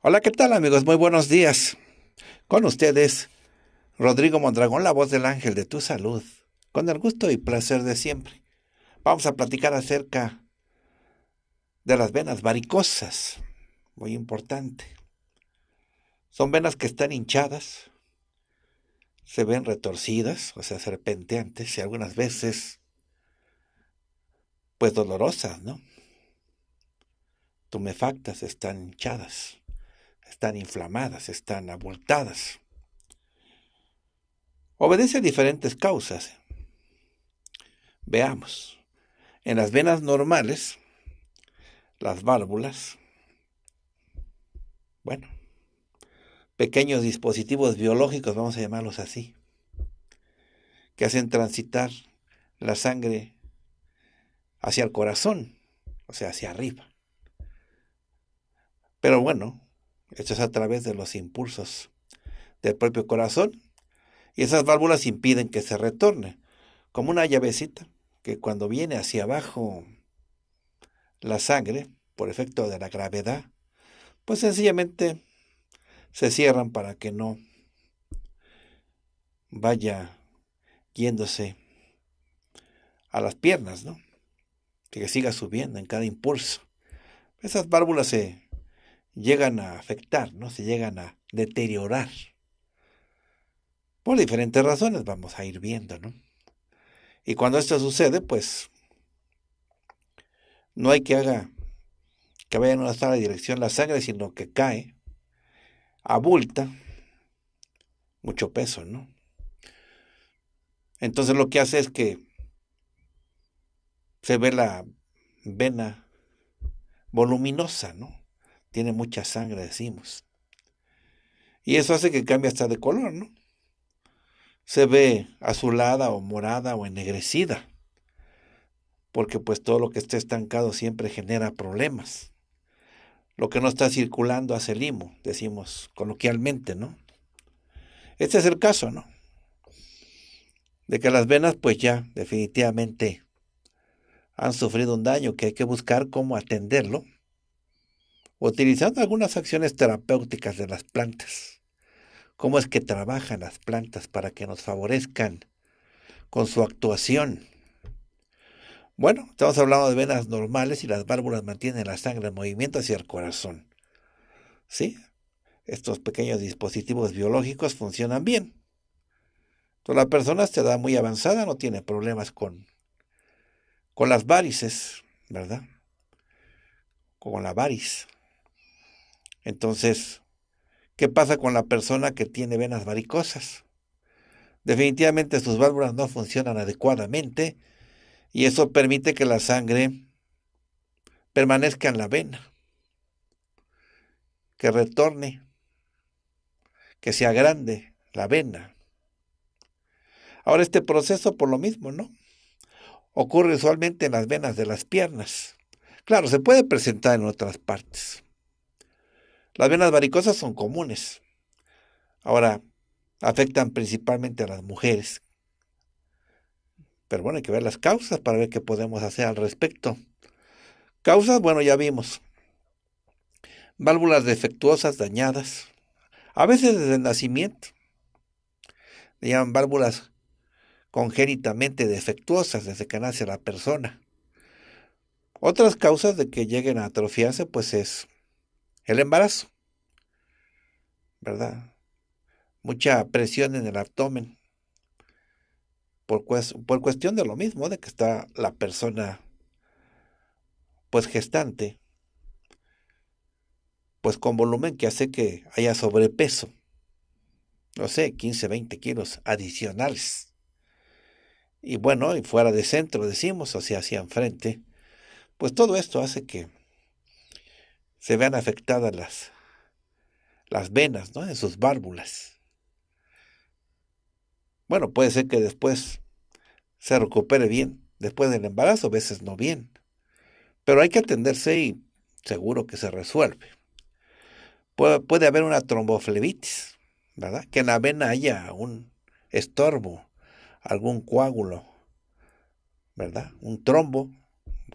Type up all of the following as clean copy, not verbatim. Hola, ¿qué tal, amigos? Muy buenos días. Con ustedes, Rodrigo Mondragón, la voz del ángel de tu salud, con el gusto y placer de siempre. Vamos a platicar acerca de las venas varicosas, muy importante. Son venas que están hinchadas, se ven retorcidas, o sea, serpenteantes, y algunas veces, pues dolorosas, ¿no? Tumefactas, están hinchadas. Están inflamadas, están abultadas. Obedece a diferentes causas. Veamos. En las venas normales, las válvulas, bueno, pequeños dispositivos biológicos, vamos a llamarlos así, que hacen transitar la sangre hacia el corazón, o sea, hacia arriba. Pero bueno, esto es a través de los impulsos del propio corazón. Y esas válvulas impiden que se retorne. Como una llavecita que cuando viene hacia abajo la sangre, por efecto de la gravedad, pues sencillamente se cierran para que no vaya yéndose a las piernas, ¿no? Que siga subiendo en cada impulso. Esas válvulas se llegan a afectar, ¿no? Se llegan a deteriorar. Por diferentes razones vamos a ir viendo, ¿no? Y cuando esto sucede, pues no hay que vaya en una sola dirección la sangre, sino que cae, abulta, mucho peso, ¿no? Entonces lo que hace es que se ve la vena voluminosa, ¿no? Tiene mucha sangre, decimos. Y eso hace que cambie hasta de color, ¿no? Se ve azulada o morada o ennegrecida. Porque pues todo lo que esté estancado siempre genera problemas. Lo que no está circulando hace limo, decimos coloquialmente, ¿no? Este es el caso, ¿no? De que las venas pues ya definitivamente han sufrido un daño que hay que buscar cómo atenderlo, utilizando algunas acciones terapéuticas de las plantas. ¿Cómo es que trabajan las plantas para que nos favorezcan con su actuación? Bueno, estamos hablando de venas normales y las válvulas mantienen la sangre en movimiento hacia el corazón. ¿Sí? Estos pequeños dispositivos biológicos funcionan bien. Entonces la persona se da muy avanzada, no tiene problemas con las várices, ¿verdad? Con la variz. Entonces, ¿qué pasa con la persona que tiene venas varicosas? Definitivamente sus válvulas no funcionan adecuadamente y eso permite que la sangre permanezca en la vena, que retorne, que se agrande la vena. Ahora este proceso por lo mismo, ¿no? Ocurre usualmente en las venas de las piernas. Claro, se puede presentar en otras partes. Las venas varicosas son comunes. Ahora, afectan principalmente a las mujeres. Pero bueno, hay que ver las causas para ver qué podemos hacer al respecto. Causas, bueno, ya vimos. Válvulas defectuosas, dañadas. A veces desde el nacimiento. Le llaman válvulas congénitamente defectuosas desde que nace la persona. Otras causas de que lleguen a atrofiarse, pues es el embarazo, ¿verdad? Mucha presión en el abdomen por cuestión de lo mismo, de que está la persona pues gestante, pues con volumen que hace que haya sobrepeso. no sé, 15, 20 kilos adicionales. Y bueno, y fuera de centro, decimos, o sea, hacia enfrente, pues todo esto hace que se vean afectadas las venas, ¿no?, en sus válvulas. Bueno, puede ser que después se recupere bien, después del embarazo, a veces no bien. Pero hay que atenderse y seguro que se resuelve. Puede haber una tromboflebitis, ¿verdad? Que en la vena haya un estorbo, algún coágulo, ¿verdad? Un trombo,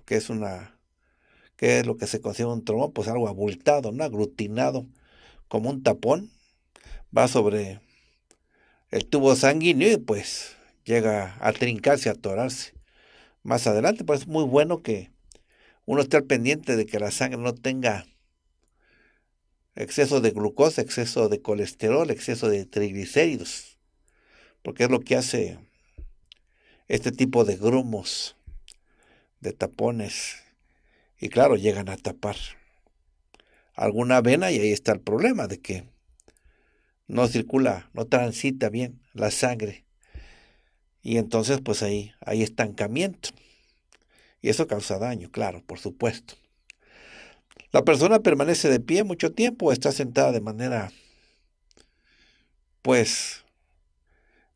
que es ¿qué es lo que se considera un trombo? Pues algo abultado, ¿no?, aglutinado, como un tapón, va sobre el tubo sanguíneo y pues llega a trincarse, a atorarse más adelante. Pues es muy bueno que uno esté al pendiente de que la sangre no tenga exceso de glucosa, exceso de colesterol, exceso de triglicéridos, porque es lo que hace este tipo de grumos, de tapones, y claro, llegan a tapar alguna vena y ahí está el problema de que no circula, no transita bien la sangre y entonces pues hay estancamiento y eso causa daño, claro, por supuesto. La persona permanece de pie mucho tiempo, está sentada de manera, pues,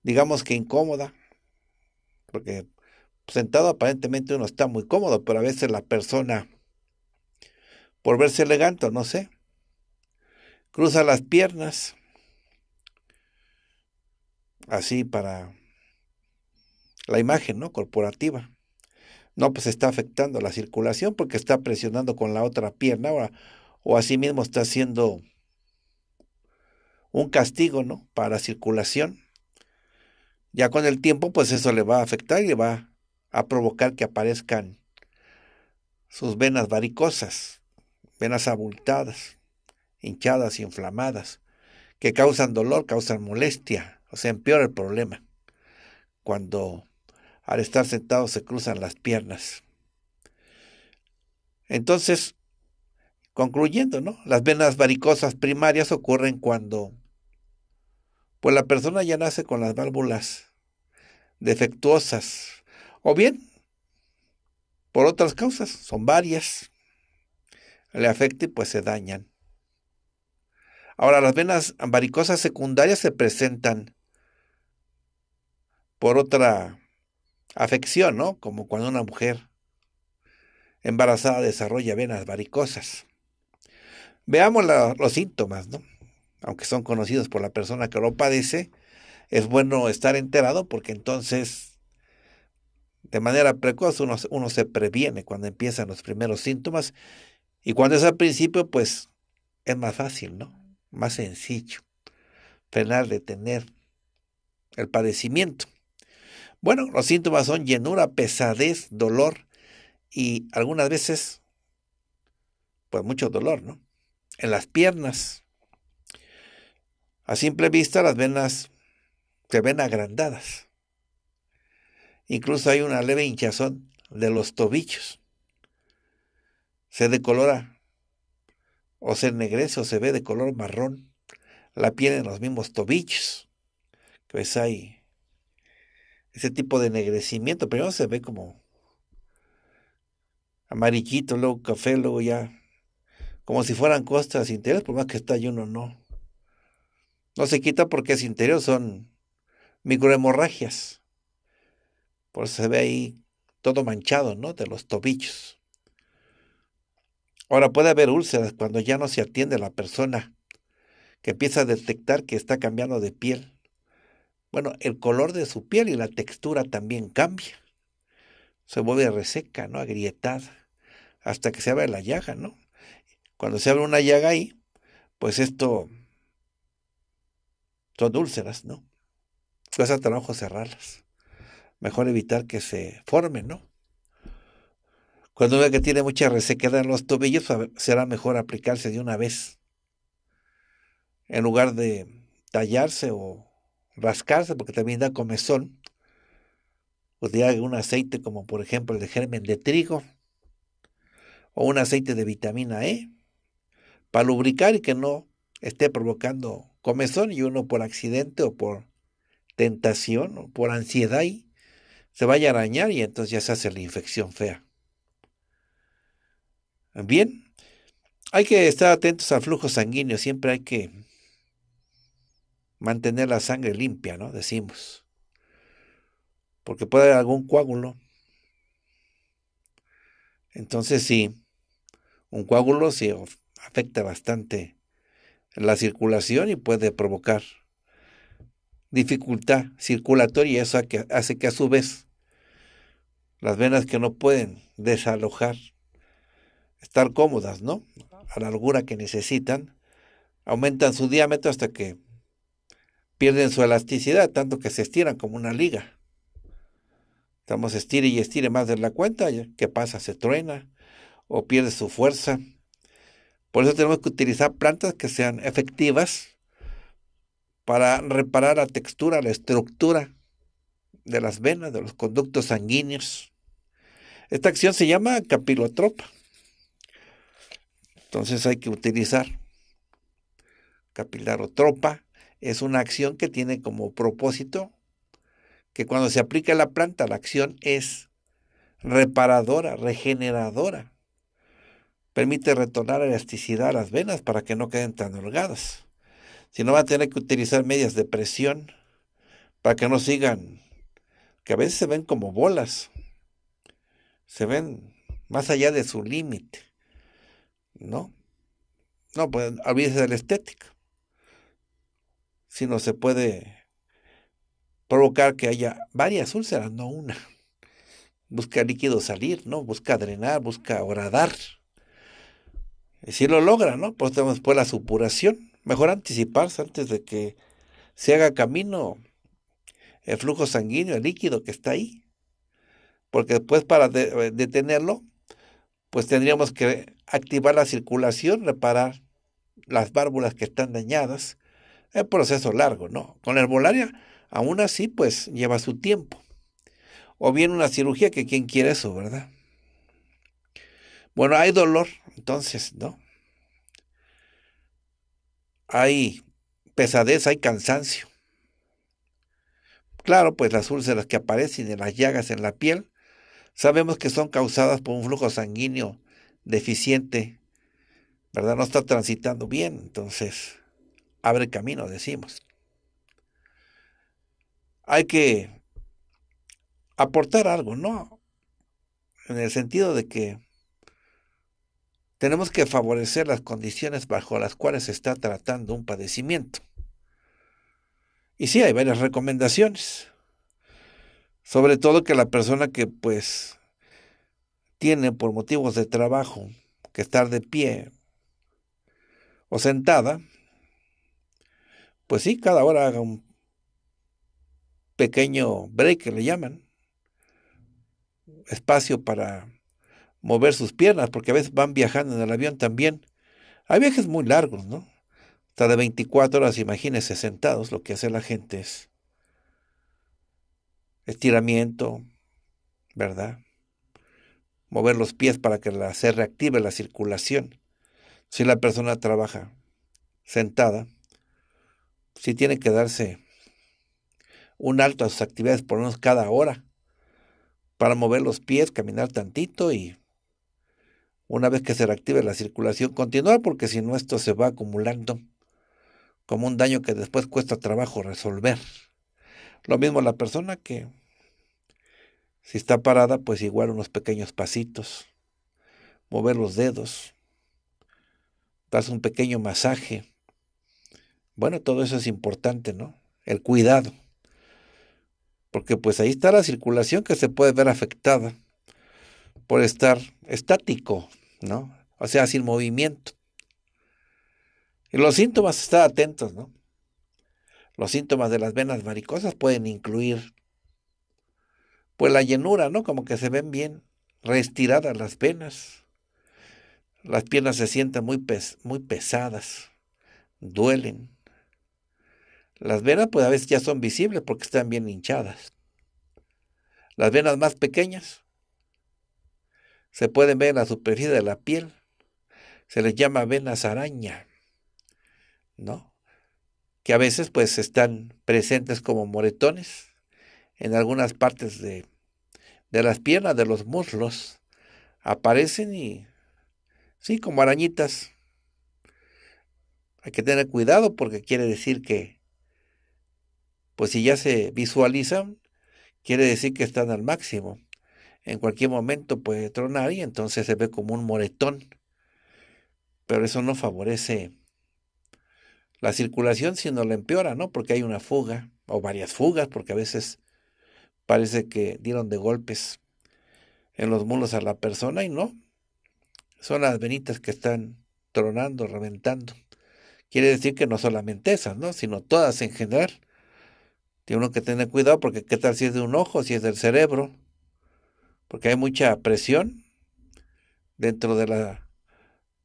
digamos que incómoda, porque sentado aparentemente uno está muy cómodo, pero a veces la persona, por verse elegante, no sé, cruza las piernas, así para la imagen, ¿no?, corporativa. No, pues está afectando la circulación porque está presionando con la otra pierna o así mismo está haciendo un castigo, ¿no?, para la circulación. Ya con el tiempo, pues eso le va a afectar y le va a provocar que aparezcan sus venas varicosas, venas abultadas, hinchadas, inflamadas, que causan dolor, causan molestia, o sea, empeora el problema cuando al estar sentado se cruzan las piernas. Entonces, concluyendo, ¿no?, las venas varicosas primarias ocurren cuando pues la persona ya nace con las válvulas defectuosas, o bien por otras causas, son varias, le afecta y pues se dañan. Ahora, las venas varicosas secundarias se presentan por otra afección, ¿no?, como cuando una mujer embarazada desarrolla venas varicosas. Veamos los síntomas, ¿no?, aunque son conocidos por la persona que lo padece, es bueno estar enterado porque entonces, de manera precoz, uno se previene cuando empiezan los primeros síntomas y cuando es al principio, pues, es más fácil, ¿no?, más sencillo frenar, detener el padecimiento. Bueno, los síntomas son llenura, pesadez, dolor y algunas veces, pues mucho dolor, ¿no?, en las piernas. A simple vista las venas se ven agrandadas. Incluso hay una leve hinchazón de los tobillos. Se decolora o se ennegrece o se ve de color marrón la piel en los mismos tobillos. Pues hay ese tipo de ennegrecimiento, primero se ve como amarillito, luego café, luego ya, como si fueran costas interiores, por más que está y uno no se quita porque es interior, son microhemorragias, por eso se ve ahí todo manchado, ¿no?, de los tobillos. Ahora puede haber úlceras cuando ya no se atiende a la persona, que empieza a detectar que está cambiando de piel. Bueno, el color de su piel y la textura también cambia. Se vuelve reseca, ¿no?, agrietada, hasta que se abre la llaga, ¿no? Cuando se abre una llaga ahí, pues esto son úlceras, ¿no? Cuesta trabajo cerrarlas. Mejor evitar que se formen, ¿no? Cuando vea que tiene mucha resequedad en los tobillos, será mejor aplicarse de una vez, en lugar de tallarse o rascarse, porque también da comezón, utilizar un aceite como por ejemplo el de germen de trigo o un aceite de vitamina E para lubricar y que no esté provocando comezón, y uno por accidente o por tentación o por ansiedad y se vaya a arañar, y entonces ya se hace la infección fea. Bien, hay que estar atentos al flujo sanguíneo, siempre hay que mantener la sangre limpia, ¿no? Decimos, porque puede haber algún coágulo. Entonces sí, un coágulo sí afecta bastante la circulación y puede provocar dificultad circulatoria, y eso hace que a su vez las venas que no pueden desalojar, estar cómodas, ¿no?, a la largura que necesitan, aumentan su diámetro hasta que pierden su elasticidad, tanto que se estiran como una liga. Estamos estire y estire más de la cuenta, ¿qué pasa? Se truena o pierde su fuerza. Por eso tenemos que utilizar plantas que sean efectivas para reparar la textura, la estructura de las venas, de los conductos sanguíneos. Esta acción se llama capilotropa. Entonces hay que utilizar capilarotropa. Es una acción que tiene como propósito que cuando se aplica a la planta, la acción es reparadora, regeneradora. Permite retornar elasticidad a las venas para que no queden tan holgadas. Si no, va a tener que utilizar medias de presión para que no sigan, que a veces se ven como bolas. Se ven más allá de su límite, ¿no? No, pues olvídese de la estética, sino se puede provocar que haya varias úlceras, no una. Busca líquido salir, ¿no? Busca drenar, busca horadar. Y si lo logra, ¿no? Pues tenemos después la supuración. Mejor anticiparse antes de que se haga camino el flujo sanguíneo, el líquido que está ahí. Porque después, para detenerlo, pues tendríamos que activar la circulación, reparar las válvulas que están dañadas. Es un proceso largo, ¿no? Con la herbolaria, aún así, pues lleva su tiempo. O bien una cirugía, que quién quiere eso, ¿verdad? Bueno, hay dolor, entonces, ¿no? Hay pesadez, hay cansancio. Claro, pues las úlceras que aparecen en las llagas en la piel, sabemos que son causadas por un flujo sanguíneo deficiente, ¿verdad? No está transitando bien, entonces abre camino, decimos. Hay que aportar algo, ¿no? En el sentido de que tenemos que favorecer las condiciones bajo las cuales se está tratando un padecimiento. Y sí, hay varias recomendaciones. Sobre todo que la persona que pues tiene por motivos de trabajo que estar de pie o sentada, pues sí, cada hora haga un pequeño break, que le llaman, espacio para mover sus piernas, porque a veces van viajando en el avión también. Hay viajes muy largos, ¿no? Hasta de 24 horas, imagínense, sentados. Lo que hace la gente es estiramiento, ¿verdad? Mover los pies para que se reactive la circulación. Si la persona trabaja sentada, si tiene que darse un alto a sus actividades por lo menos cada hora, para mover los pies, caminar tantito, y una vez que se reactive la circulación, continuar, porque si no, esto se va acumulando como un daño que después cuesta trabajo resolver. Lo mismo la persona que, si está parada, pues igual unos pequeños pasitos, mover los dedos, darse un pequeño masaje. Bueno, todo eso es importante, ¿no? El cuidado. Porque pues ahí está la circulación, que se puede ver afectada por estar estático, ¿no? O sea, sin movimiento. Y los síntomas, estar atentos, ¿no? Los síntomas de las venas varicosas pueden incluir pues la llenura, ¿no? Como que se ven bien reestiradas las venas. Las piernas se sienten muy pesadas, duelen. Las venas, pues a veces ya son visibles porque están bien hinchadas. Las venas más pequeñas se pueden ver en la superficie de la piel. Se les llama venas araña, ¿no? que a veces pues están presentes como moretones en algunas partes de las piernas, de los muslos, aparecen y sí, como arañitas. Hay que tener cuidado porque quiere decir que, pues si ya se visualizan, quiere decir que están al máximo. En cualquier momento puede tronar y entonces se ve como un moretón. Pero eso no favorece la circulación, sino la empeora, ¿no? Porque hay una fuga, o varias fugas, porque a veces parece que dieron de golpes en los muslos a la persona y no. Son las venitas que están tronando, reventando. Quiere decir que no solamente esas, ¿no? Sino todas en general. Tiene uno que tener cuidado porque qué tal si es de un ojo, si es del cerebro. Porque hay mucha presión. Dentro de la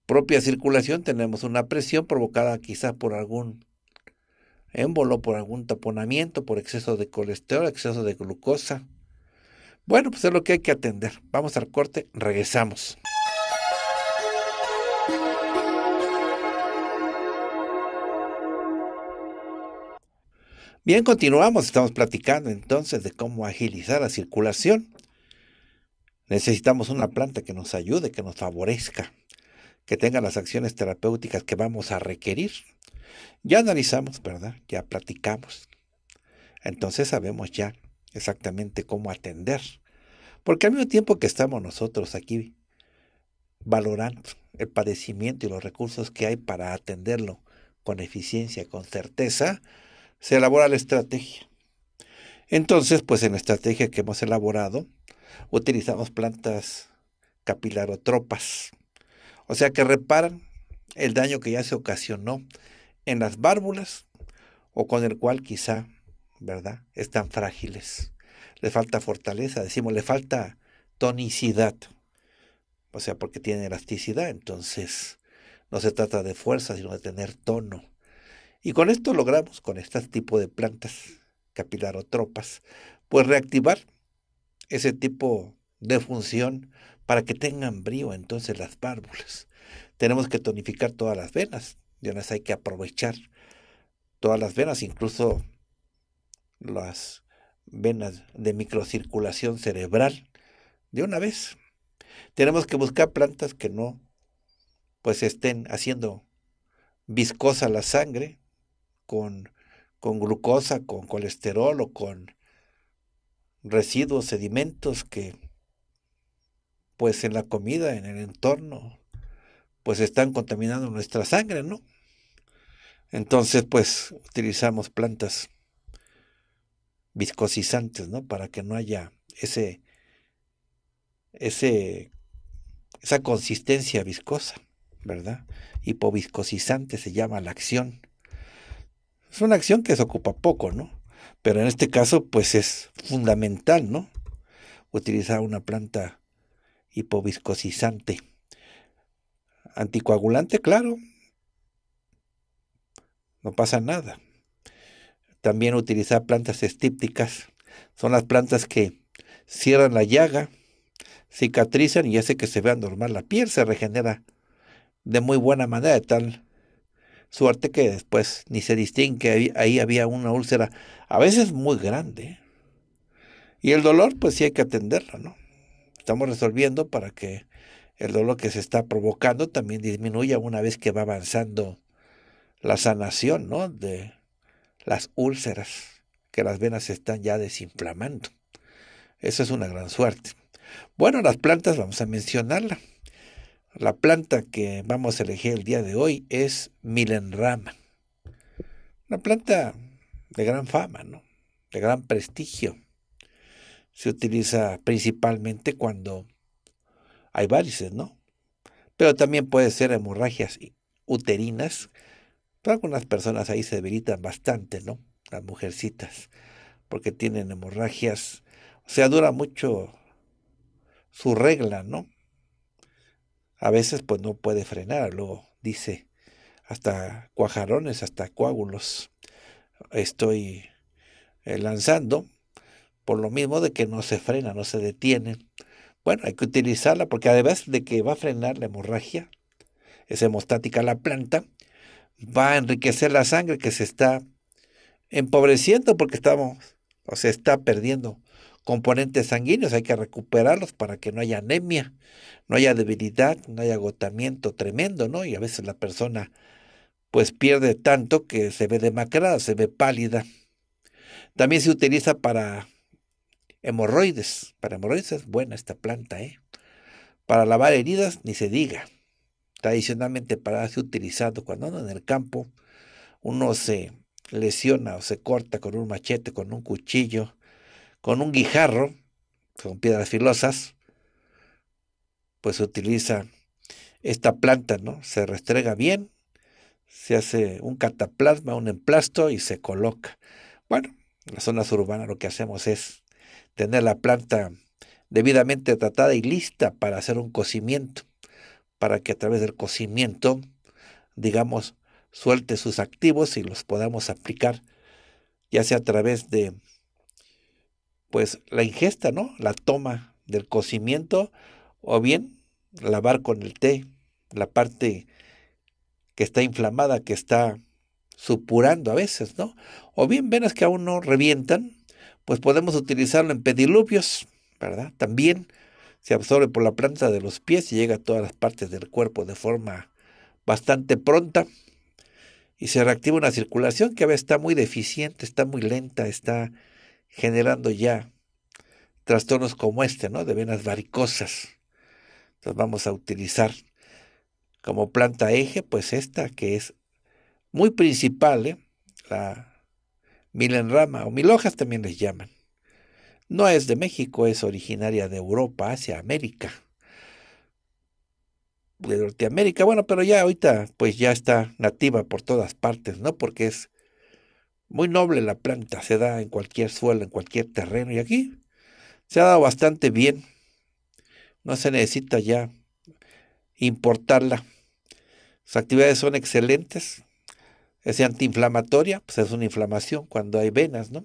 propia circulación tenemos una presión provocada quizás por algún émbolo, por algún taponamiento, por exceso de colesterol, exceso de glucosa. Bueno, pues es lo que hay que atender. Vamos al corte, regresamos. Bien, continuamos, estamos platicando entonces de cómo agilizar la circulación. Necesitamos una planta que nos ayude, que nos favorezca, que tenga las acciones terapéuticas que vamos a requerir. Ya analizamos, ¿verdad? Ya platicamos. Entonces sabemos ya exactamente cómo atender. Porque al mismo tiempo que estamos nosotros aquí valorando el padecimiento y los recursos que hay para atenderlo con eficiencia, con certeza, se elabora la estrategia. Entonces, pues en la estrategia que hemos elaborado, utilizamos plantas capilarotropas, o sea que reparan el daño que ya se ocasionó en las válvulas o con el cual quizá, ¿verdad?, están frágiles. Le falta fortaleza, decimos, le falta tonicidad, o sea, porque tiene elasticidad, entonces no se trata de fuerza, sino de tener tono. Y con esto logramos, con este tipo de plantas capilarotropas, pues reactivar ese tipo de función para que tengan brío entonces las válvulas. Tenemos que tonificar todas las venas, de las hay que aprovechar todas las venas, incluso las venas de microcirculación cerebral de una vez. Tenemos que buscar plantas que no pues estén haciendo viscosa la sangre, con glucosa, con colesterol o con residuos, sedimentos que pues en la comida, en el entorno, pues están contaminando nuestra sangre, ¿no? Entonces pues utilizamos plantas viscosidizantes, ¿no? Para que no haya esa consistencia viscosa, ¿verdad? Hipoviscosidizante se llama la acción. Es una acción que se ocupa poco, ¿no? Pero en este caso, pues es fundamental, ¿no? Utilizar una planta hipoviscosidizante. Anticoagulante, claro. No pasa nada. También utilizar plantas estípticas. Son las plantas que cierran la llaga, cicatrizan y hace que se vea normal la piel, se regenera de muy buena manera, de tal suerte que después ni se distingue, ahí había una úlcera, a veces muy grande. Y el dolor, pues sí hay que atenderlo, ¿no? Estamos resolviendo para que el dolor que se está provocando también disminuya una vez que va avanzando la sanación, ¿no? De las úlceras, que las venas están ya desinflamando. Eso es una gran suerte. Bueno, las plantas, vamos a mencionarlas. La planta que vamos a elegir el día de hoy es Milenrama. Una planta de gran fama, ¿no? De gran prestigio. Se utiliza principalmente cuando hay várices, ¿no? Pero también puede ser hemorragias uterinas. Pero algunas personas ahí se debilitan bastante, ¿no? Las mujercitas, porque tienen hemorragias. O sea, dura mucho su regla, ¿no? A veces pues no puede frenar, luego dice, hasta cuajarones, hasta coágulos estoy lanzando, por lo mismo de que no se frena, no se detiene. Bueno, hay que utilizarla porque además de que va a frenar la hemorragia, es hemostática la planta, va a enriquecer la sangre que se está empobreciendo porque estamos, o sea, está perdiendo componentes sanguíneos. Hay que recuperarlos para que no haya anemia, no haya debilidad, no haya agotamiento tremendo, ¿no? Y a veces la persona pues pierde tanto que se ve demacrada, se ve pálida. También se utiliza para hemorroides. Para hemorroides es buena esta planta, ¿eh? Para lavar heridas, ni se diga. Tradicionalmente para ser utilizado cuando uno en el campo, uno se lesiona o se corta con un machete, con un cuchillo, con un guijarro, con piedras filosas, pues se utiliza esta planta, ¿no? Se restrega bien, se hace un cataplasma, un emplasto y se coloca. Bueno, en las zonas urbanas lo que hacemos es tener la planta debidamente tratada y lista para hacer un cocimiento, para que a través del cocimiento, digamos, suelte sus activos y los podamos aplicar, ya sea a través de, pues, la ingesta, ¿no? La toma del cocimiento, o bien lavar con el té la parte que está inflamada, que está supurando a veces, ¿no? O bien venas que aún no revientan, pues podemos utilizarlo en pediluvios, ¿verdad? También se absorbe por la planta de los pies y llega a todas las partes del cuerpo de forma bastante pronta y se reactiva una circulación que a veces está muy deficiente, está muy lenta, está generando ya trastornos como este, ¿no? De venas varicosas. Entonces vamos a utilizar como planta eje, pues esta que es muy principal, ¿eh? La milenrama o mil hojas también les llaman. No es de México, es originaria de Europa, Asia, América, de Norteamérica. Bueno, pero ya ahorita pues ya está nativa por todas partes, ¿no? Porque es muy noble la planta, se da en cualquier suelo, en cualquier terreno. Y aquí se ha dado bastante bien. No se necesita ya importarla. Sus actividades son excelentes. Es antiinflamatoria, pues es una inflamación cuando hay venas, ¿no?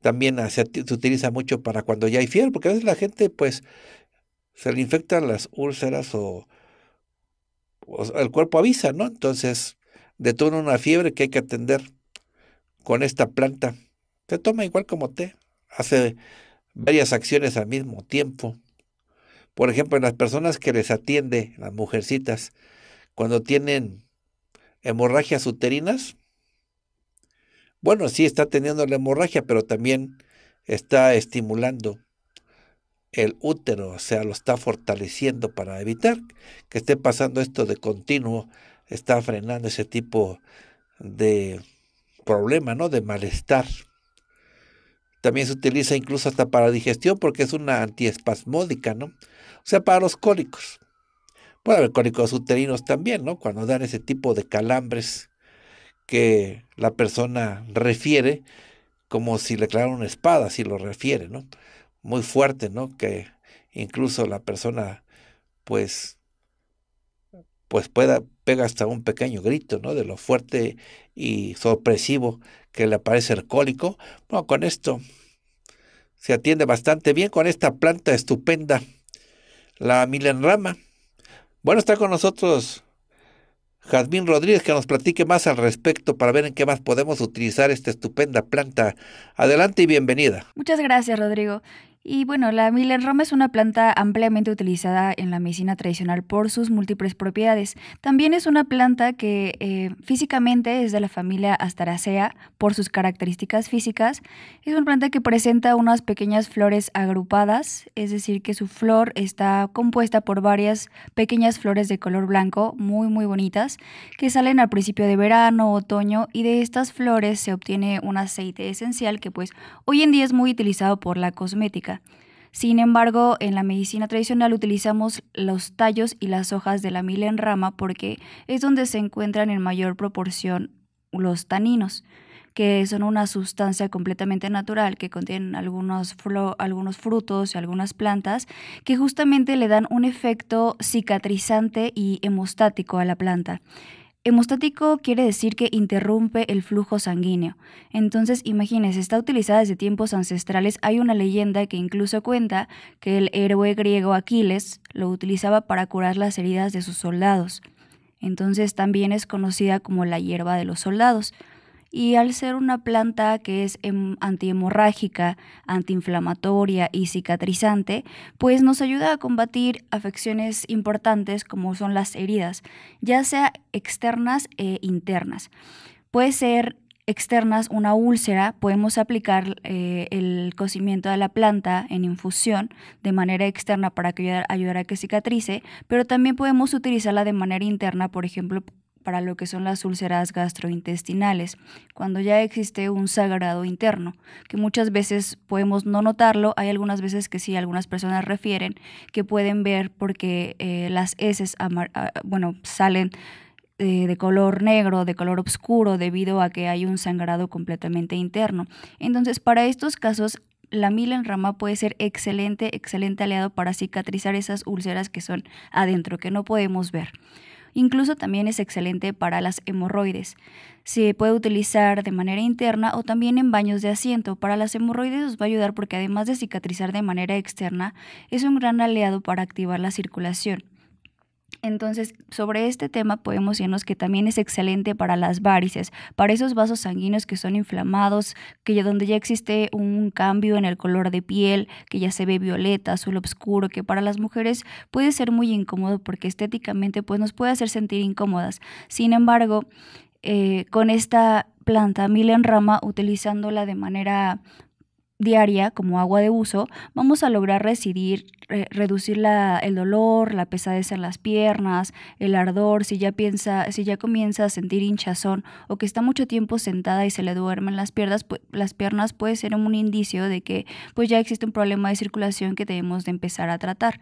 También se utiliza mucho para cuando ya hay fiebre, porque a veces la gente pues se le infectan las úlceras o el cuerpo avisa, ¿no? Entonces detona una fiebre que hay que atender con esta planta. Se toma igual como té, hace varias acciones al mismo tiempo. Por ejemplo, en las personas que les atiende, las mujercitas, cuando tienen hemorragias uterinas, bueno, sí está teniendo la hemorragia, pero también está estimulando el útero, o sea, lo está fortaleciendo para evitar que esté pasando esto de continuo, está frenando ese tipo de problema, ¿no? De malestar. También se utiliza incluso hasta para digestión porque es una antiespasmódica, ¿no? O sea, para los cólicos. Puede haber cólicos uterinos también, ¿no? Cuando dan ese tipo de calambres que la persona refiere como si le clavaran una espada, si lo refiere, ¿no? Muy fuerte, ¿no? Que incluso la persona, pues pega hasta un pequeño grito, ¿no? De lo fuerte y sorpresivo que le aparece el cólico. Bueno, con esto se atiende bastante bien con esta planta estupenda, la milenrama. Bueno, está con nosotros Jazmín Rodríguez, que nos platique más al respecto para ver en qué más podemos utilizar esta estupenda planta. Adelante y bienvenida. Muchas gracias, Rodrigo. Y bueno, la milenrama es una planta ampliamente utilizada en la medicina tradicional por sus múltiples propiedades. También es una planta que físicamente es de la familia Asteraceae por sus características físicas. Es una planta que presenta unas pequeñas flores agrupadas, es decir, que su flor está compuesta por varias pequeñas flores de color blanco, muy muy bonitas, que salen al principio de verano, otoño, y de estas flores se obtiene un aceite esencial que pues hoy en día es muy utilizado por la cosmética. Sin embargo, en la medicina tradicional utilizamos los tallos y las hojas de la milenrama porque es donde se encuentran en mayor proporción los taninos, que son una sustancia completamente natural que contienen algunos frutos y algunas plantas que justamente le dan un efecto cicatrizante y hemostático a la planta. Hemostático quiere decir que interrumpe el flujo sanguíneo. Entonces, imagínense, está utilizada desde tiempos ancestrales. Hay una leyenda que incluso cuenta que el héroe griego Aquiles lo utilizaba para curar las heridas de sus soldados. Entonces, también es conocida como la hierba de los soldados. y al ser una planta que es antihemorrágica, antiinflamatoria y cicatrizante, pues nos ayuda a combatir afecciones importantes como son las heridas, ya sea externas e internas. Puede ser externas una úlcera, podemos aplicar el cocimiento de la planta en infusión de manera externa para que ayudar a que cicatrice, pero también podemos utilizarla de manera interna, por ejemplo, para lo que son las úlceras gastrointestinales, cuando ya existe un sangrado interno, que muchas veces podemos no notarlo. Hay algunas veces que sí, algunas personas refieren que pueden ver porque las heces salen de color negro, de color oscuro, debido a que hay un sangrado completamente interno. Entonces, para estos casos, la milenrama puede ser excelente aliado para cicatrizar esas úlceras que son adentro, que no podemos ver. Incluso también es excelente para las hemorroides. Se puede utilizar de manera interna o también en baños de asiento. Para las hemorroides nos va a ayudar porque además de cicatrizar de manera externa, es un gran aliado para activar la circulación. Entonces, sobre este tema podemos decirnos que también es excelente para las várices, para esos vasos sanguíneos que son inflamados, donde ya existe un cambio en el color de piel, que ya se ve violeta, azul oscuro, que para las mujeres puede ser muy incómodo porque estéticamente pues, nos puede hacer sentir incómodas. Sin embargo, con esta planta milenrama, utilizándola de manera diaria como agua de uso, vamos a lograr reducir el dolor, la pesadez en las piernas, el ardor, si ya comienza a sentir hinchazón o que está mucho tiempo sentada y se le duermen las piernas, puede ser un indicio de que pues ya existe un problema de circulación que debemos de empezar a tratar.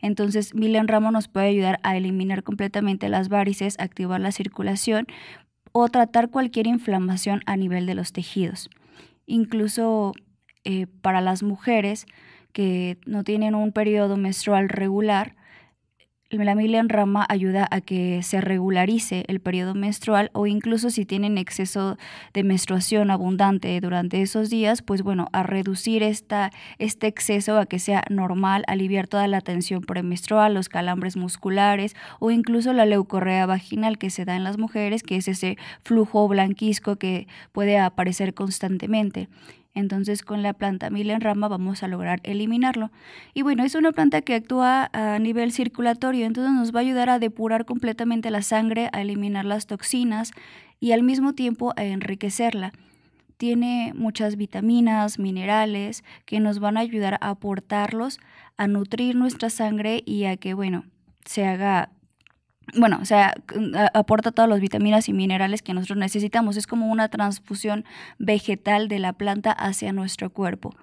Entonces, milenrama nos puede ayudar a eliminar completamente las várices, activar la circulación o tratar cualquier inflamación a nivel de los tejidos. Incluso para las mujeres que no tienen un periodo menstrual regular, la milenrama ayuda a que se regularice el periodo menstrual, o incluso si tienen exceso de menstruación abundante durante esos días, pues bueno, a reducir este exceso a que sea normal, aliviar toda la tensión premenstrual, los calambres musculares o incluso la leucorrea vaginal que se da en las mujeres, que es ese flujo blanquizco que puede aparecer constantemente. Entonces, con la planta milenrama vamos a lograr eliminarlo. Y bueno, es una planta que actúa a nivel circulatorio, entonces nos va a ayudar a depurar completamente la sangre, a eliminar las toxinas y al mismo tiempo a enriquecerla. Tiene muchas vitaminas, minerales que nos van a ayudar a aportarlos, a nutrir nuestra sangre y a que, aporta todas las vitaminas y minerales que nosotros necesitamos. Es como una transfusión vegetal de la planta hacia nuestro cuerpo.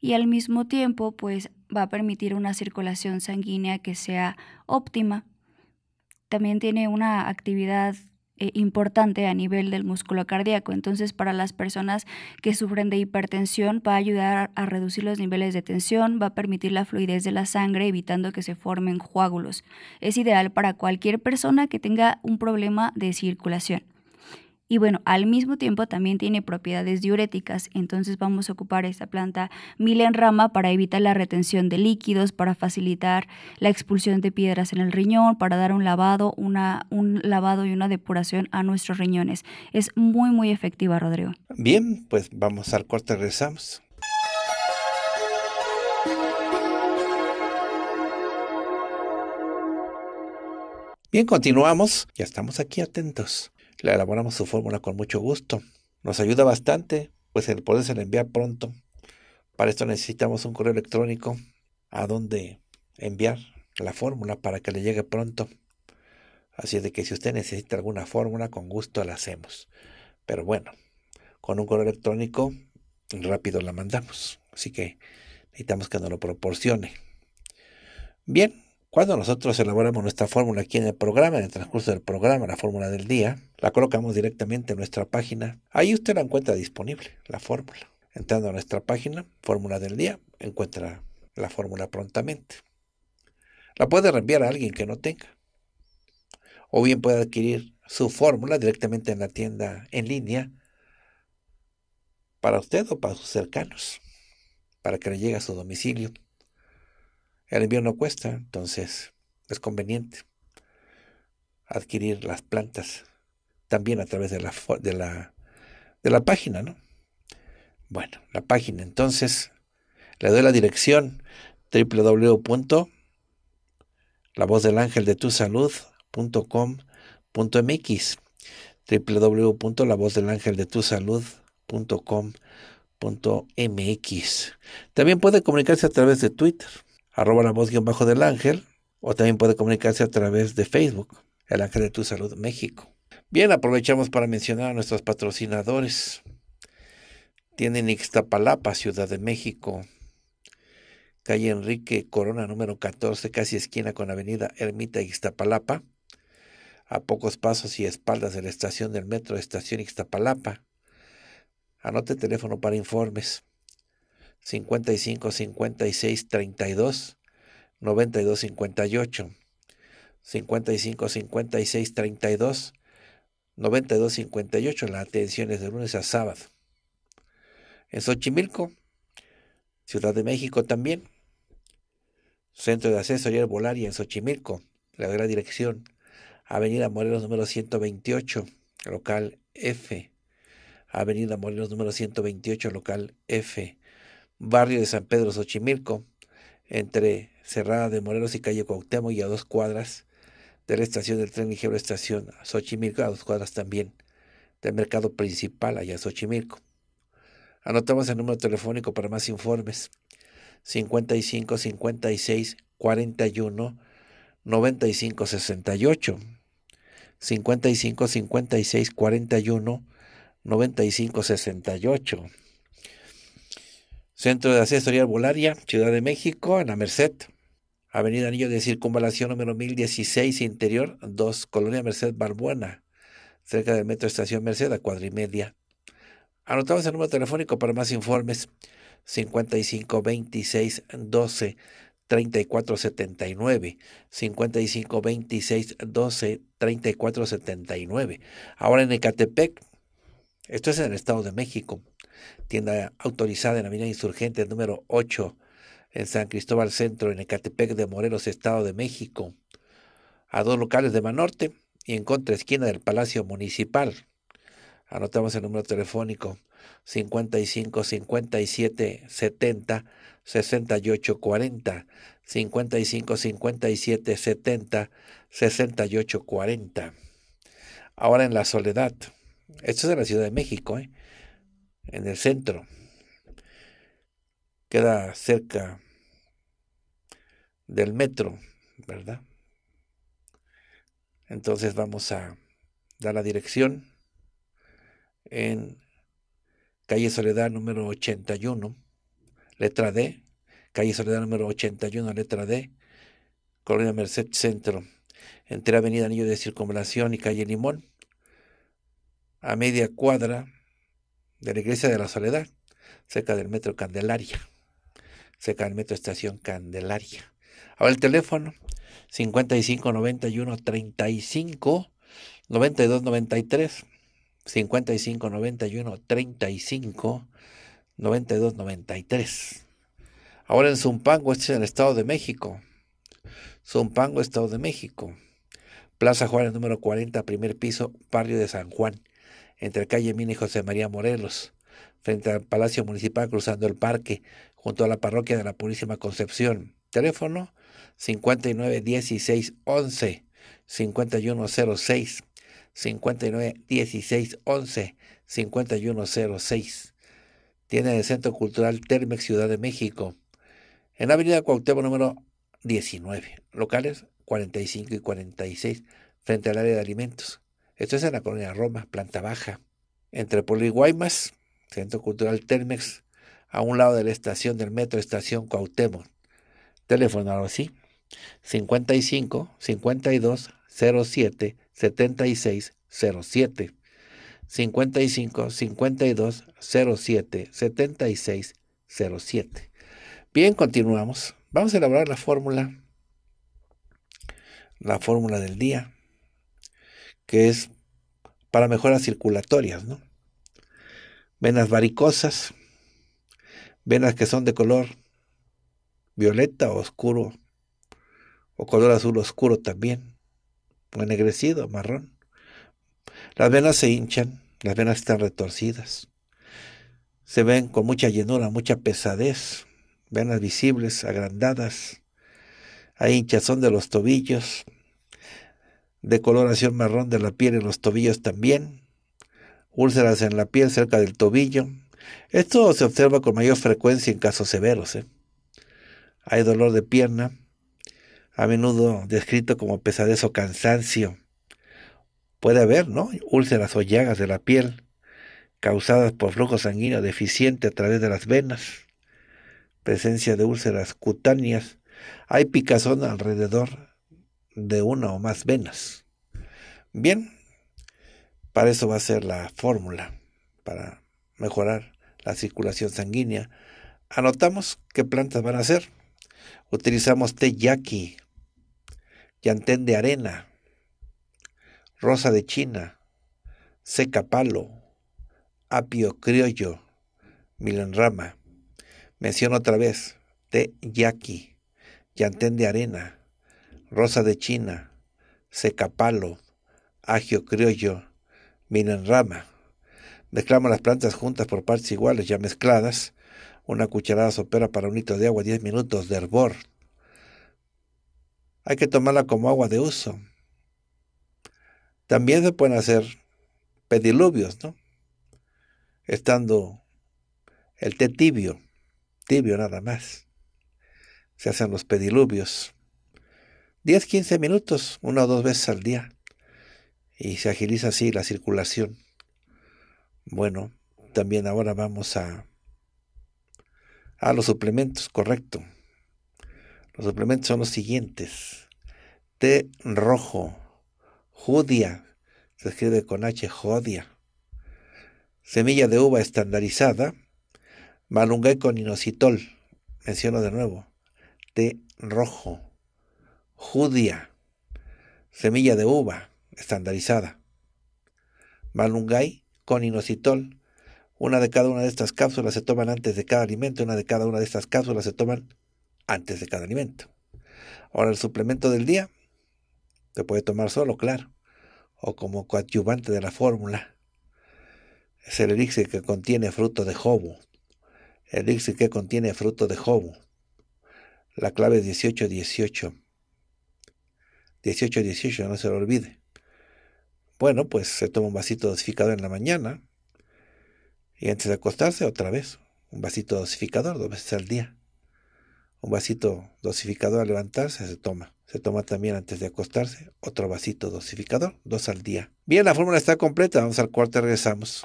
Y al mismo tiempo, pues, va a permitir una circulación sanguínea que sea óptima. También tiene una actividad importante a nivel del músculo cardíaco. Entonces, para las personas que sufren de hipertensión, va a ayudar a reducir los niveles de tensión, va a permitir la fluidez de la sangre, evitando que se formen coágulos. Es ideal para cualquier persona que tenga un problema de circulación. Y bueno, al mismo tiempo también tiene propiedades diuréticas, entonces vamos a ocupar esta planta milenrama para evitar la retención de líquidos, para facilitar la expulsión de piedras en el riñón, para dar un lavado, y una depuración a nuestros riñones. Es muy, muy efectiva, Rodrigo. Bien, pues vamos al corte, regresamos. Bien, continuamos, ya estamos aquí atentos. Le elaboramos su fórmula con mucho gusto. Nos ayuda bastante, pues el poder se le envía pronto. Para esto necesitamos un correo electrónico a donde enviar la fórmula para que le llegue pronto. Así es de que si usted necesita alguna fórmula, con gusto la hacemos. Pero bueno, con un correo electrónico rápido la mandamos. Así que necesitamos que nos lo proporcione. Bien. Cuando nosotros elaboramos nuestra fórmula aquí en el programa, en el transcurso del programa, la fórmula del día, la colocamos directamente en nuestra página. Ahí usted la encuentra disponible, la fórmula. Entrando a nuestra página, fórmula del día, encuentra la fórmula prontamente. La puede reenviar a alguien que no tenga. O bien puede adquirir su fórmula directamente en la tienda en línea para usted o para sus cercanos, para que le llegue a su domicilio. El envío no cuesta, entonces es conveniente adquirir las plantas también a través de la, de la página, ¿no? Bueno, la página, entonces le doy la dirección www.lavozdelangeldetusalud.com.mx, www.lavozdelangeldetusalud.com.mx. También puede comunicarse a través de Twitter, @lavoz_del ángel, o también puede comunicarse a través de Facebook, El Ángel de tu Salud México. Bien, aprovechamos para mencionar a nuestros patrocinadores. Tienen Ixtapalapa, Ciudad de México, calle Enrique Corona, número 14, casi esquina con avenida Ermita Ixtapalapa, a pocos pasos y espaldas de la estación del metro, estación Ixtapalapa. Anote el teléfono para informes: 55 56 32 92 58, 55 56 32 92 58. La atención es de lunes a sábado. En Xochimilco, Ciudad de México también, Centro de Acceso y Herbolaria en Xochimilco. Le doy la dirección: Avenida Morelos número 128, local F. Avenida Morelos número 128, local F. Barrio de San Pedro, Xochimilco, entre Cerrada de Morelos y calle Cuauhtémoc, y a 2 cuadras de la estación del tren ligero, estación Xochimilco, a 2 cuadras también del mercado principal allá en Xochimilco. Anotamos el número telefónico para más informes: 55 56 41 95 68. 55 56 41 95 68. Centro de Asesoría Arbolaria, Ciudad de México, en la Merced, Avenida Anillo de Circunvalación número 1016, Interior 2, Colonia Merced Barbuena, cerca del metro Estación Merced, a cuadra y media. Anotamos el número telefónico para más informes: 55 26 12 34 79. 55 26 12 34 79. Ahora en Ecatepec, esto es en el Estado de México, tienda autorizada en Avenida Insurgente número 8, en San Cristóbal Centro, en Ecatepec de Morelos, Estado de México, a 2 locales de Banorte y en contraesquina del Palacio Municipal. Anotamos el número telefónico: 55 57 70 68 40. 55 57 70 68 40. Ahora en La Soledad, esto es de la Ciudad de México, en el centro. Queda cerca del metro, ¿verdad? Entonces vamos a dar la dirección. En calle Soledad número 81, letra D, calle Soledad número 81, letra D, Colonia Merced Centro, entre Avenida Anillo de Circunvalación y calle Limón, a media cuadra de la iglesia de la Soledad, cerca del metro Candelaria, cerca del metro Estación Candelaria. Ahora el teléfono: 55 91 35 92 93. 55 91 35 92 93. Ahora en Zumpango, este es en el Estado de México. Zumpango, Estado de México. Plaza Juárez número 40, primer piso, barrio de San Juan, entre calle Mina y José María Morelos, frente al Palacio Municipal, cruzando el parque, junto a la parroquia de la Purísima Concepción. Teléfono: 59 16 11 51 06. 59 16 11 51 06. Tiene el Centro Cultural Telmex, Ciudad de México, en Avenida Cuauhtémoc número 19, locales 45 y 46, frente al área de alimentos. Esto es en la colonia Roma, planta baja, entre Puebla y Guaymas. Centro Cultural Telmex, a un lado de la estación del metro, estación Cuauhtémoc. Teléfono ahora sí: 55 52 07 7607. 55 52 07 7607. Bien, continuamos. Vamos a elaborar la fórmula del día, que es para mejoras circulatorias, ¿no? Venas varicosas, venas que son de color violeta o oscuro, o color azul oscuro también, o ennegrecido, marrón. Las venas se hinchan, Las venas están retorcidas. Se ven con mucha llenura, mucha pesadez. Venas visibles, agrandadas. Hay hinchazón de los tobillos. Decoloración marrón de la piel en los tobillos también. Úlceras en la piel cerca del tobillo. Esto se observa con mayor frecuencia en casos severos. Hay dolor de pierna, a menudo descrito como pesadez o cansancio. Puede haber, ¿no?, úlceras o llagas de la piel causadas por flujo sanguíneo deficiente a través de las venas. Presencia de úlceras cutáneas. Hay picazón alrededor de una o más venas. Bien, para eso va a ser la fórmula, para mejorar la circulación sanguínea. Anotamos qué plantas van a ser. Utilizamos té yaqui, yantén de arena, rosa de China, secapalo, apio criollo, milenrama. Menciono otra vez: té yaqui, yantén de arena, rosa de China, secapalo, agio criollo, milenrama. Mezclamos las plantas juntas por partes iguales, ya mezcladas. Una cucharada sopera para un litro de agua, 10 minutos de hervor. Hay que tomarla como agua de uso. También se pueden hacer pediluvios, ¿no?, estando el té tibio, tibio nada más. Se hacen los pediluvios. 10, 15 minutos, una o dos veces al día. Y se agiliza así la circulación. Bueno, también ahora vamos a los suplementos, correcto. Los suplementos son los siguientes: té rojo, judia, se escribe con H, jodia, semilla de uva estandarizada, malungué con inositol. Menciono de nuevo: té rojo, judia, semilla de uva estandarizada, malungué con inositol. Una de cada una de estas cápsulas se toman antes de cada alimento. Una de cada una de estas cápsulas se toman antes de cada alimento. Ahora, el suplemento del día se puede tomar solo, claro, o como coadyuvante de la fórmula. Es el elixir que contiene fruto de jobo. La clave es 18-18. 18-18, no se lo olvide. Bueno, pues se toma un vasito dosificador en la mañana. Y antes de acostarse, otra vez, un vasito dosificador, dos veces al día. Un vasito dosificador al levantarse se toma. Se toma también antes de acostarse, otro vasito dosificador, dos al día. Bien, la fórmula está completa. Vamos al cuarto y regresamos.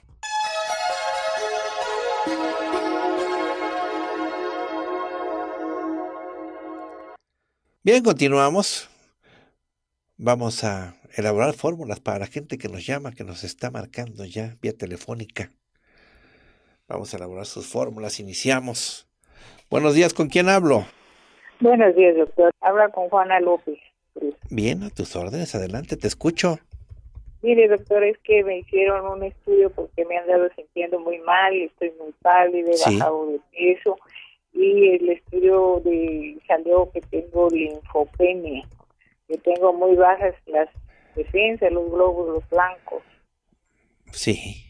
Bien, continuamos. Vamos a elaborar fórmulas para la gente que nos llama, que nos está marcando ya vía telefónica. Vamos a elaborar sus fórmulas. Iniciamos. Buenos días, ¿con quién hablo? Buenos días, doctor. Habla con Juana López. Bien, a tus órdenes, adelante, te escucho. Mire, doctor, es que me hicieron un estudio porque me han dado sintiendo muy mal, estoy muy pálida, he bajado de peso, y el estudio salió que tengo linfopenia, que tengo muy bajas las defensas, los glóbulos blancos. Sí.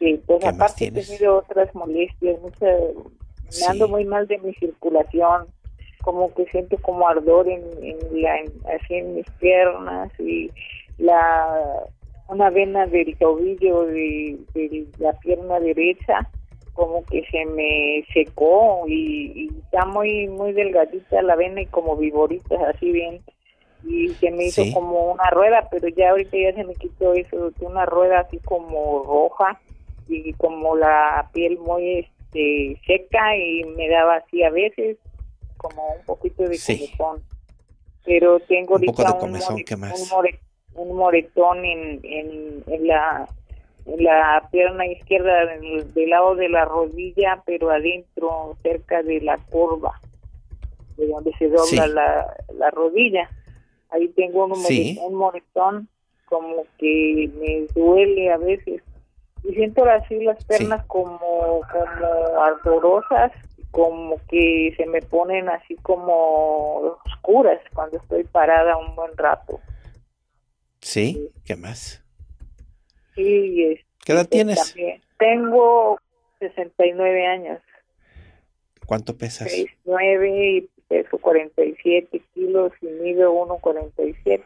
Y pues aparte he tenido otras molestias, me ando muy mal de mi circulación, como que siento como ardor así en mis piernas, y una vena del tobillo de la pierna derecha como que se me secó, y está muy muy delgadita la vena y como viboritas así bien, y se me hizo como una rueda, pero ya ahorita ya se me quitó eso, una rueda así como roja y como la piel muy seca, y me daba así a veces como un poquito de comezón, pero tengo ahorita un moretón en la pierna izquierda del lado de la rodilla, pero adentro cerca de la curva de donde se dobla la rodilla. Ahí tengo un moretón, como que me duele a veces. Y siento así las piernas como ardorosas, como que se me ponen así como oscuras cuando estoy parada un buen rato. Sí, ¿qué más? Sí. ¿Qué edad tienes? También. Tengo 69 años. ¿Cuánto pesas? 6'9" y peso 47 kilos y mido 1.47.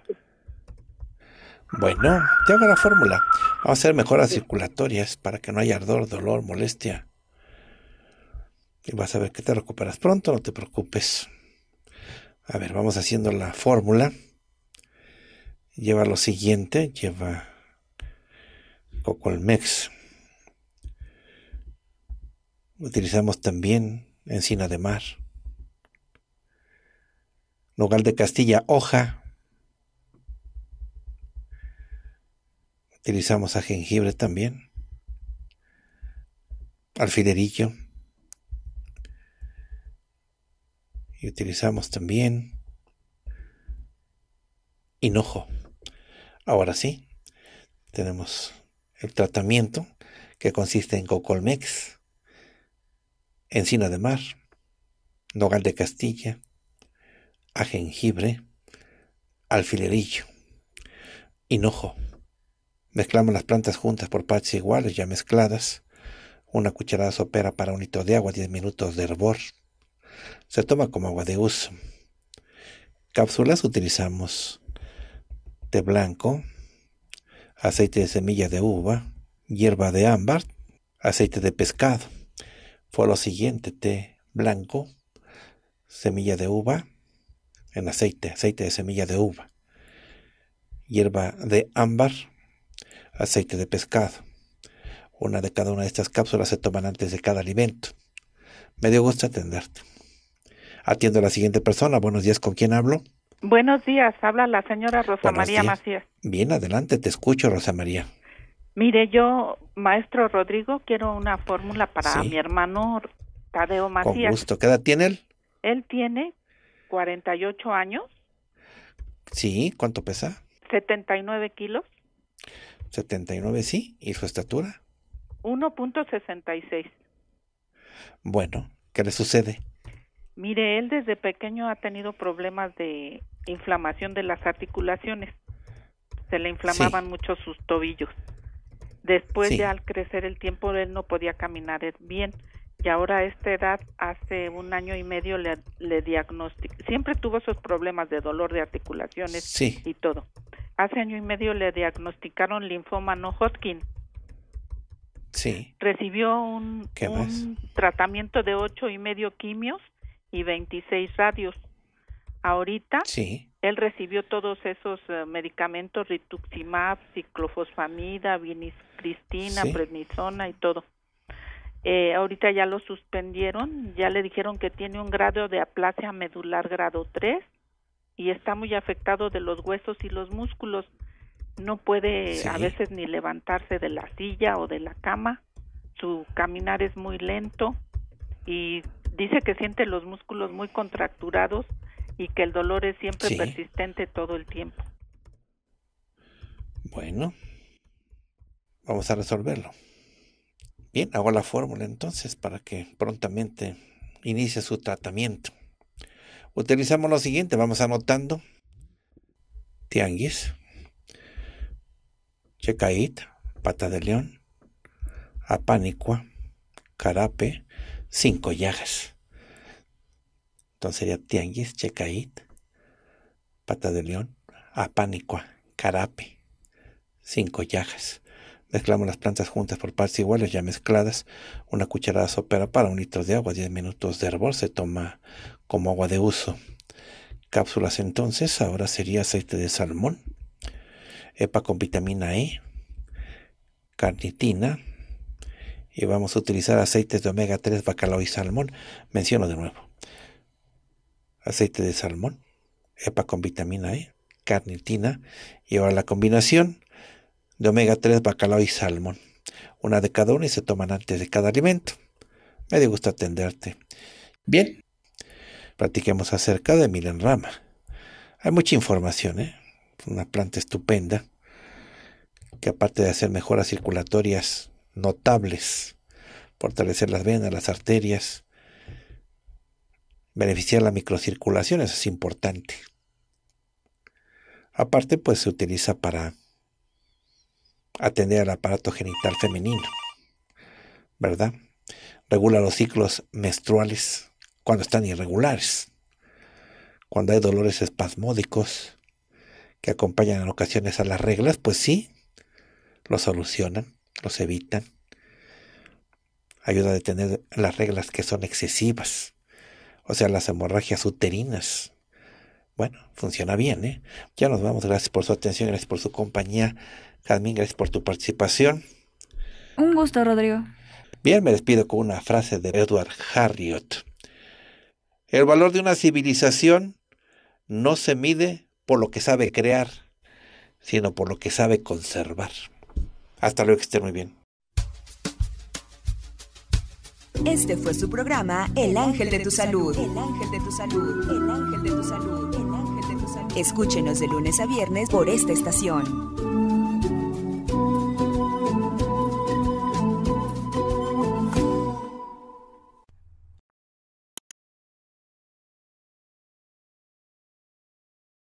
Bueno, te hago la fórmula. Vamos a hacer mejoras circulatorias para que no haya ardor, dolor, molestia. Y vas a ver que te recuperas pronto, no te preocupes. A ver, vamos haciendo la fórmula. Lleva lo siguiente, lleva Cocolmex. Utilizamos también encina de mar, nogal de Castilla, hoja. Utilizamos a jengibre también, alfilerillo. Y utilizamos también hinojo. Ahora sí, tenemos el tratamiento que consiste en Cocolmex, encina de mar, nogal de Castilla, a jengibre, alfilerillo, hinojo. Mezclamos las plantas juntas por partes iguales ya mezcladas. Una cucharada sopera para 1 litro de agua, 10 minutos de hervor. Se toma como agua de uso. Cápsulas utilizamos té blanco, aceite de semilla de uva, hierba de ámbar, aceite de pescado. Fue lo siguiente: té blanco, semilla de uva, en aceite, aceite de semilla de uva, hierba de ámbar, aceite de pescado. Una de cada una de estas cápsulas se toman antes de cada alimento. Me dio gusto atenderte. Atiendo a la siguiente persona. Buenos días, ¿con quién hablo? Buenos días, habla la señora Rosa María Macías. Bien, adelante, te escucho, Rosa María. Mire, yo, maestro Rodrigo, quiero una fórmula para mi hermano Tadeo Macías. Con gusto. ¿Qué edad tiene él? Él tiene 48 años. Sí, ¿cuánto pesa? 79 kilos. 79, sí. ¿Y su estatura? 1.66. Bueno, ¿qué le sucede? Mire, él desde pequeño ha tenido problemas de inflamación de las articulaciones. Se le inflamaban mucho sus tobillos. Después ya al crecer el tiempo él no podía caminar bien. Y ahora a esta edad, hace 1 año y medio le diagnosticaron. Siempre tuvo esos problemas de dolor de articulaciones y todo. Hace 1 año y medio le diagnosticaron linfoma no Hodgkin. Sí. Recibió un tratamiento de 8,5 quimios y 26 radios. Ahorita él recibió todos esos medicamentos, rituximab, ciclofosfamida, vinicristina, prednisona y todo. Ahorita ya lo suspendieron, ya le dijeron que tiene un grado de aplasia medular grado 3 y está muy afectado de los huesos y los músculos. No puede a veces ni levantarse de la silla o de la cama. Su caminar es muy lento y dice que siente los músculos muy contracturados y que el dolor es siempre persistente todo el tiempo. Bueno, vamos a resolverlo. Bien, hago la fórmula entonces para que prontamente inicie su tratamiento. Utilizamos lo siguiente, vamos anotando: tianguis, checait, pata de león, apánicua, carape, 5 llagas. Entonces sería tianguis, checait, pata de león, apánicua, carape, 5 llagas. Mezclamos las plantas juntas por partes iguales, ya mezcladas. Una cucharada sopera para 1 litro de agua, 10 minutos de hervor. Se toma como agua de uso. Cápsulas entonces, ahora sería aceite de salmón, EPA con vitamina E, carnitina. Y vamos a utilizar aceites de omega 3, bacalao y salmón. Menciono de nuevo: aceite de salmón, EPA con vitamina E, carnitina. Y ahora la combinación de omega 3, bacalao y salmón. Una de cada una y se toman antes de cada alimento. Me dio gusto atenderte. Bien, platiquemos acerca de Milenrama. Hay mucha información, una planta estupenda que, aparte de hacer mejoras circulatorias notables, fortalecer las venas, las arterias, beneficiar la microcirculación, eso es importante. Aparte, pues se utiliza para atender al aparato genital femenino, ¿verdad? Regula los ciclos menstruales cuando están irregulares, cuando hay dolores espasmódicos que acompañan en ocasiones a las reglas, pues sí, los solucionan, los evitan. Ayuda a detener las reglas que son excesivas, o sea, las hemorragias uterinas. Bueno, funciona bien, ¿eh? Ya nos vamos, gracias por su atención, gracias por su compañía. Jazmín, gracias por tu participación. Un gusto, Rodrigo. Bien, me despido con una frase de Edward Harriot. El valor de una civilización no se mide por lo que sabe crear, sino por lo que sabe conservar. Hasta luego, que esté muy bien. Este fue su programa El Ángel de tu Salud. El Ángel de tu Salud. El Ángel de tu Salud. El Ángel de tu Salud. Escúchenos de lunes a viernes por esta estación.